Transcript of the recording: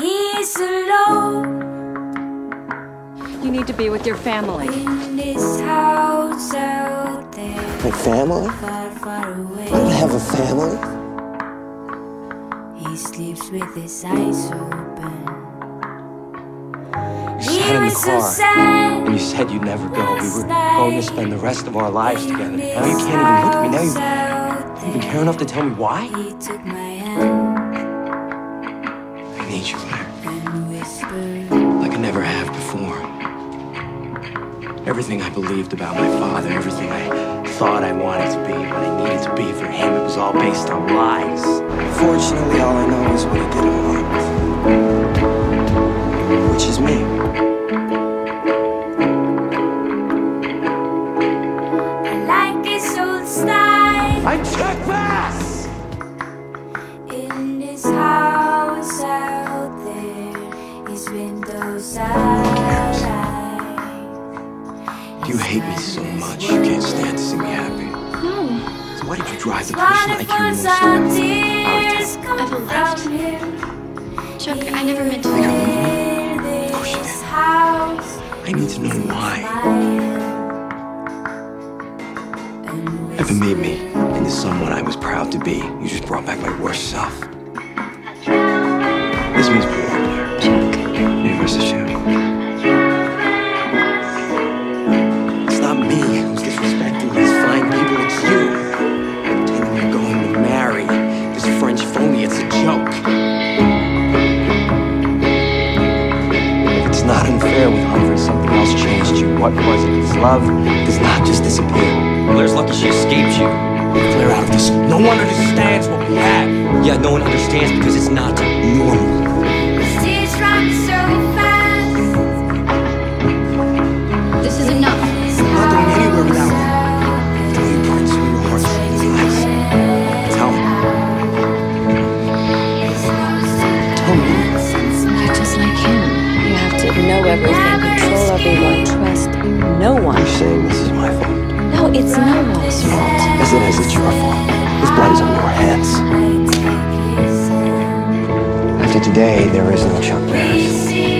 He's alone. You need to be with your family. In this house out there. My family? Far, far away. I don't have a family. He sleeps with his eyes open. You sat in the car, and you said you'd never go. We were going to spend the rest of our lives together. Now you can't even look at me. Now you care enough to tell me why? He took my hand. I need you, Blair, like I never have before. Everything I believed about my father, everything I thought I wanted to be, what I needed to be for him, it was all based on lies. Fortunately, all I know is what he didn't want, which is me. I like this old style. I'm Chuck Bass! In this house out there, his windows are light. You hate me so much, you can't stand to see me happy. No. So why did you drive the person like you most loved? Chuck, I never meant to. Of course you did. I need to know why. Heaven made me into someone I was proud to be. You just brought back my worst self. This means more. Chuck. Universal Chuck. It's not me who's disrespecting these fine people, it's you. Pretending you're going to marry this French phony, it's a joke. It's not unfair with hunger, something else changed you. What was it? His love does not just disappear. Blair's lucky she escaped you. Blair out of this. No one understands what we have. Yeah, no one understands because it's not normal. It's no one's fault. As it is, it's your fault. His blood is on your hands. After today, there is no Chuck Bass.